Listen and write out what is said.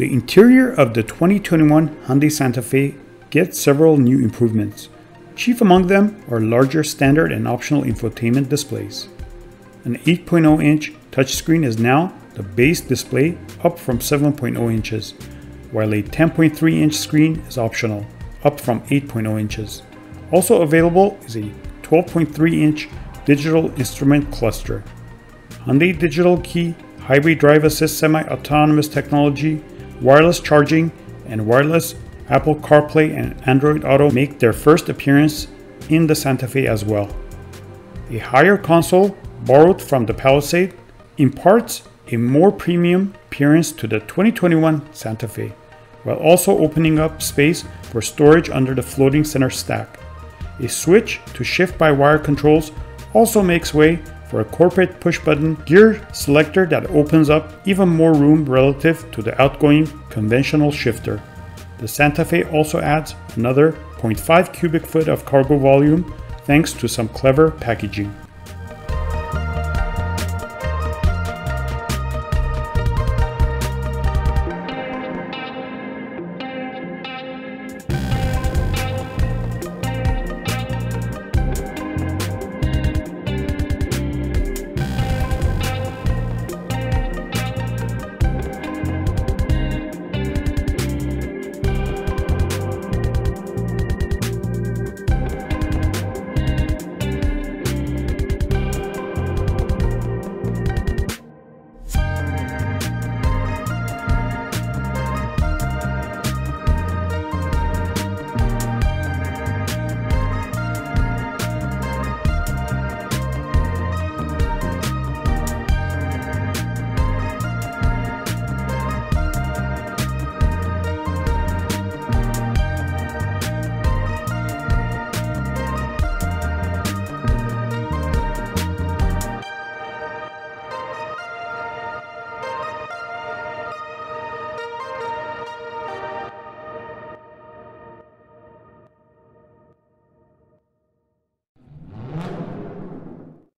The interior of the 2021 Hyundai Santa Fe gets several new improvements. Chief among them are larger standard and optional infotainment displays. An 8.0-inch touchscreen is now the base display, up from 7.0 inches, while a 10.3-inch screen is optional, up from 8.0 inches. Also available is a 12.3-inch digital instrument cluster. Hyundai Digital Key, Hybrid Drive Assist semi-autonomous technology, wireless charging, and wireless Apple CarPlay and Android Auto make their first appearance in the Santa Fe as well. A higher console, borrowed from the Palisade, imparts a more premium appearance to the 2021 Santa Fe, while also opening up space for storage under the floating center stack. A switch to shift-by-wire controls also makes way for a corporate push-button gear selector that opens up even more room relative to the outgoing conventional shifter. The Santa Fe also adds another 0.5 cubic foot of cargo volume thanks to some clever packaging.